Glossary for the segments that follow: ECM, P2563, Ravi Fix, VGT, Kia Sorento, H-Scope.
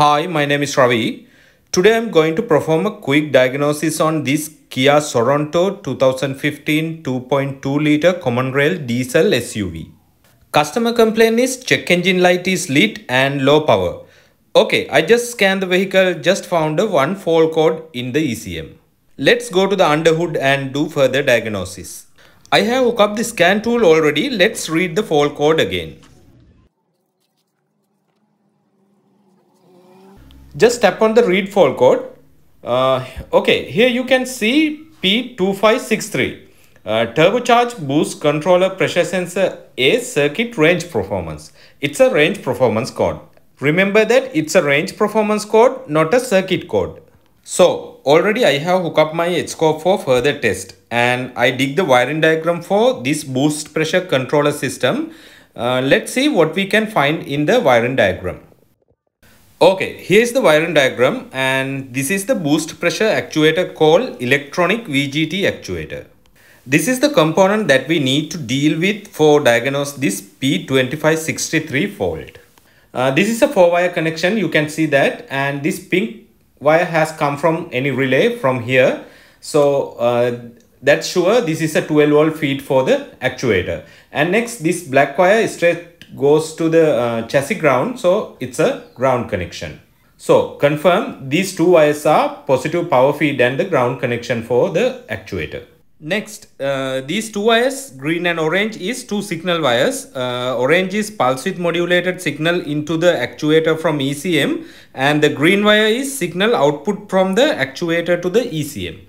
Hi, my name is Ravi. Today I am going to perform a quick diagnosis on this Kia Sorento 2015 2.2 liter common rail diesel SUV. Customer complaint is check engine light is lit and low power. Okay, I just scanned the vehicle, just found one fault code in the ECM. Let's go to the underhood and do further diagnosis. I have hooked up the scan tool already. Let's read the fault code again. Just tap on the read fault code. Okay, here you can see P2563. Turbocharged boost controller pressure sensor A circuit range performance. It's a range performance code. Remember that it's a range performance code, not a circuit code. So already I have hooked up my H-Scope for further test and I dig the wiring diagram for this boost pressure controller system. Let's see what we can find in the wiring diagram. Okay, here's the wiring diagram and this is the boost pressure actuator called electronic VGT actuator. This is the component that we need to deal with for diagnose this P2563 fault. This is a 4-wire connection, you can see that, and this pink wire has come from any relay from here. So that's sure this is a 12-volt feed for the actuator. And next this black wire is straight goes to the chassis ground, so it's a ground connection. So confirm these two wires are positive power feed and the ground connection for the actuator. Next, these two wires, green and orange, is two signal wires. Orange is pulse width modulated signal into the actuator from ECM, and the green wire is signal output from the actuator to the ECM.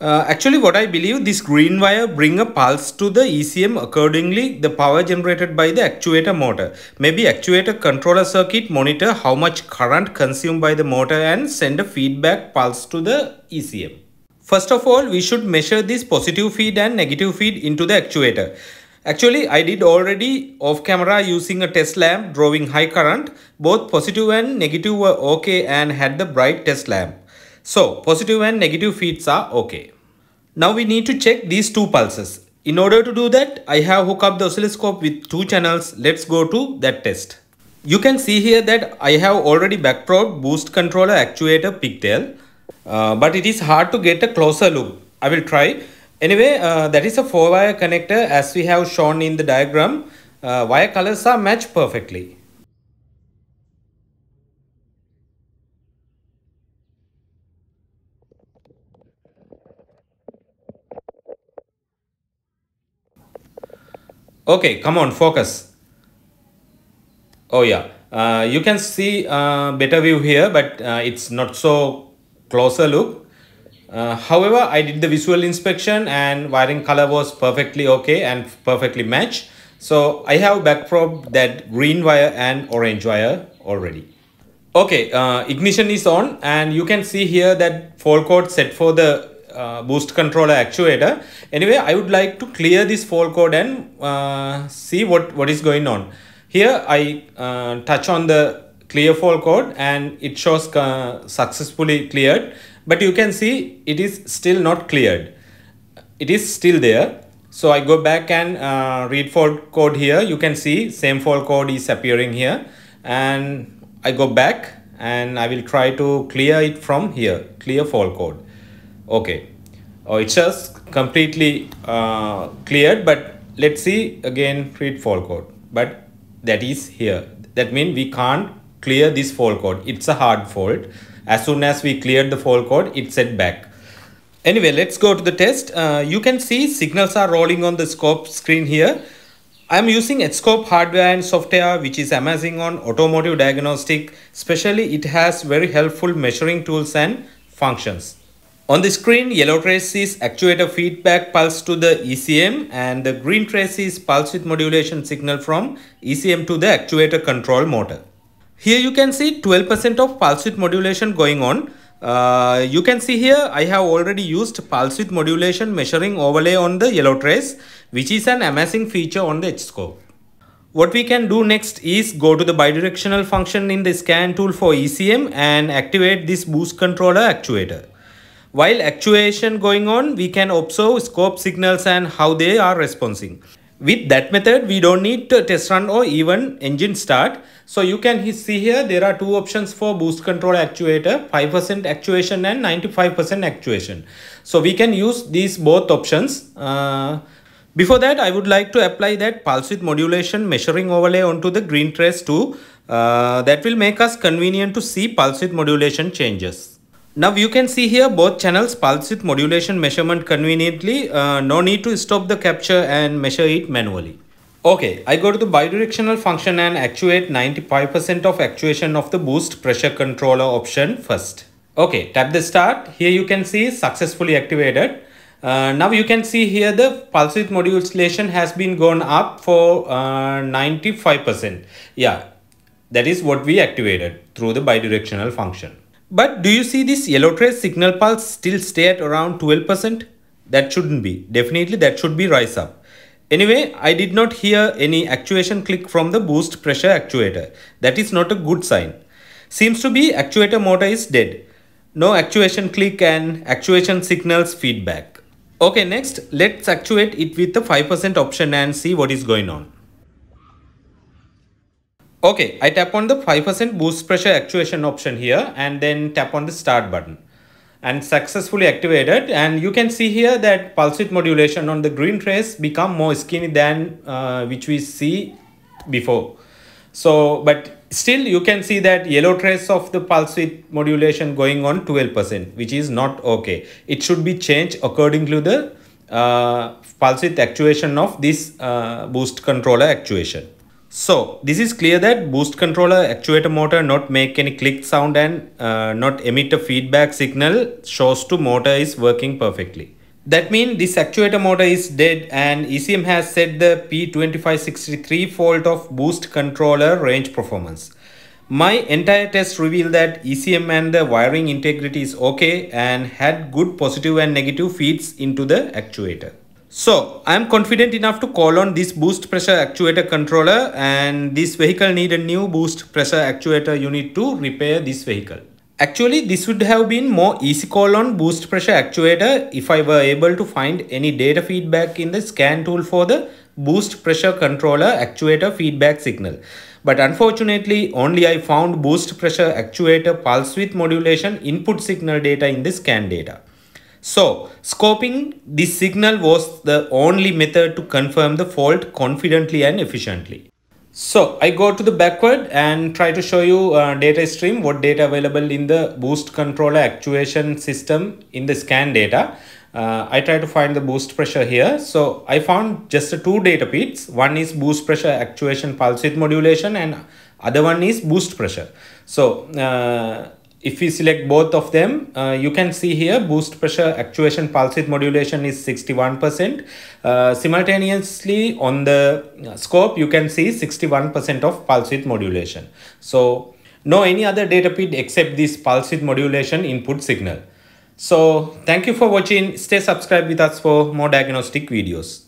Actually, what I believe, this green wire bring a pulse to the ECM, accordingly the power generated by the actuator motor. Maybe actuator controller circuit monitor how much current consumed by the motor and send a feedback pulse to the ECM. First of all, we should measure this positive feed and negative feed into the actuator. Actually, I did already off camera using a test lamp drawing high current. Both positive and negative were okay and had the bright test lamp. So positive and negative feeds are okay. Now we need to check these two pulses. In order to do that, I have hooked up the oscilloscope with two channels. Let's go to that test. You can see here that I have already backprobed boost controller actuator pigtail. But it is hard to get a closer look. I will try. Anyway, that is a 4-wire connector as we have shown in the diagram. Wire colors are matched perfectly. Okay, come on, focus. Oh yeah, you can see better view here, but it's not so closer look. However, I did the visual inspection and wiring color was perfectly okay and perfectly matched. So I have backprobed that green wire and orange wire already. Okay, ignition is on and you can see here that fault code set for the boost controller actuator. Anyway, I would like to clear this fault code and see what is going on. Here I touch on the clear fault code and it shows successfully cleared, but you can see it is still not cleared. It is still there. So I go back and read fault code here. You can see same fault code is appearing here and I go back and I will try to clear it from here, clear fault code. Okay, oh, it's just completely cleared, but let's see again, read fault code, but that is here. That means we can't clear this fault code. It's a hard fault. As soon as we cleared the fault code, it set back. Anyway, let's go to the test. You can see signals are rolling on the scope screen here. I'm using H-Scope hardware and software, which is amazing on automotive diagnostic. Especially, it has very helpful measuring tools and functions. On the screen, yellow trace is actuator feedback pulse to the ECM and the green trace is pulse width modulation signal from ECM to the actuator control motor. Here you can see 12% of pulse width modulation going on. You can see here I have already used pulse width modulation measuring overlay on the yellow trace, which is an amazing feature on the H-Scope. What we can do next is go to the bidirectional function in the scan tool for ECM and activate this boost controller actuator. While actuation going on, we can observe scope signals and how they are responding. With that method, we don't need to test run or even engine start. So you can see here, there are two options for boost control actuator, 5% actuation and 95% actuation. So we can use these both options. Before that, I would like to apply that pulse width modulation measuring overlay onto the green trace too. That will make us convenient to see pulse width modulation changes. Now you can see here both channels pulse width modulation measurement conveniently, no need to stop the capture and measure it manually. Okay, I go to the bidirectional function and actuate 95% of actuation of the boost pressure controller option first. Okay, tap the start. Here you can see successfully activated. Now you can see here the pulse width modulation has been gone up for 95%. Yeah, that is what we activated through the bidirectional function. But do you see this yellow trace signal pulse still stay at around 12%? That shouldn't be. Definitely that should be rise up. Anyway, I did not hear any actuation click from the boost pressure actuator. That is not a good sign. Seems to be actuator motor is dead. No actuation click and actuation signals feedback. Okay, next let's actuate it with the 5% option and see what is going on. Okay, I tap on the 5% boost pressure actuation option here and then tap on the start button and successfully activated, and you can see here that pulse width modulation on the green trace become more skinny than which we see before. So, but still you can see that yellow trace of the pulse width modulation going on 12%, which is not okay. It should be changed according to the pulse width actuation of this boost controller actuation. So this is clear that boost controller actuator motor not make any click sound and not emit a feedback signal shows to motor is working perfectly. That means this actuator motor is dead and ECM has set the P2563 fault of boost controller range performance. My entire test revealed that ECM and the wiring integrity is okay and had good positive and negative feeds into the actuator. So I am confident enough to call on this boost pressure actuator controller, and this vehicle need a new boost pressure actuator unit to repair this vehicle. Actually, this would have been more easy call on boost pressure actuator if I were able to find any data feedback in the scan tool for the boost pressure controller actuator feedback signal. But unfortunately, only I found boost pressure actuator pulse width modulation input signal data in the scan data. So, scoping this signal was the only method to confirm the fault confidently and efficiently. So, I go to the backward and try to show you data stream, what data available in the boost controller actuation system in the scan data. I try to find the boost pressure here. So, I found just two data feeds. One is boost pressure actuation pulse width modulation and other one is boost pressure. So, if we select both of them, you can see here boost pressure actuation pulse width modulation is 61%. Simultaneously on the scope, you can see 61% of pulse width modulation. So no any other data feed except this pulse width modulation input signal. So thank you for watching. Stay subscribed with us for more diagnostic videos.